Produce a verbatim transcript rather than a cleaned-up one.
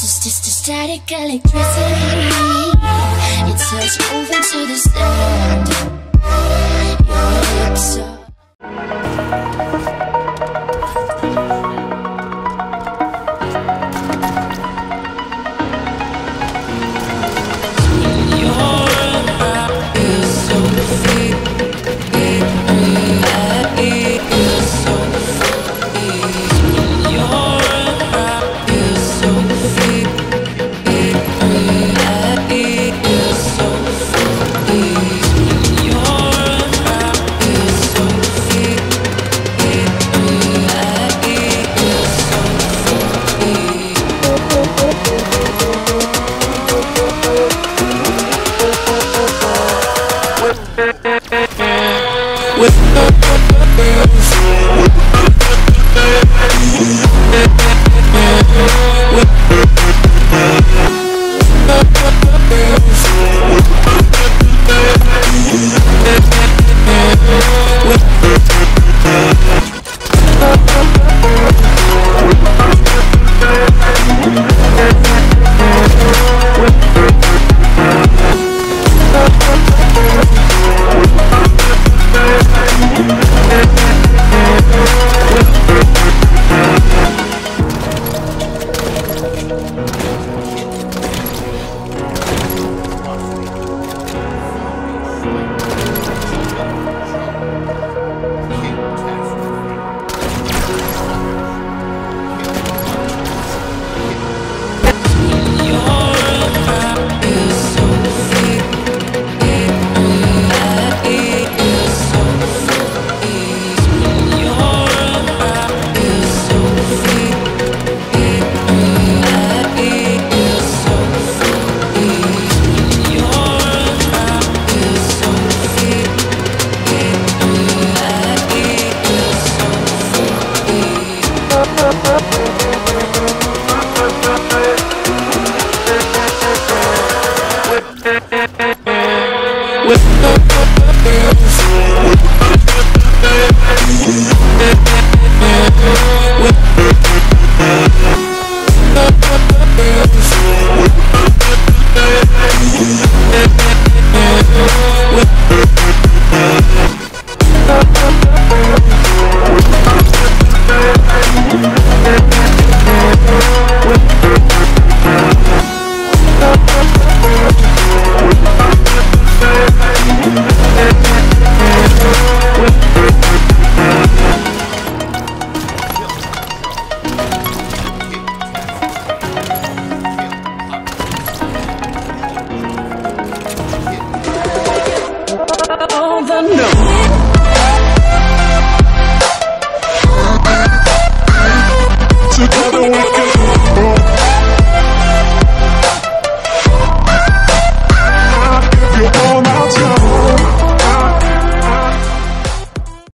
It's just a static electricity. It turns over to the sand. Your lips are together we go.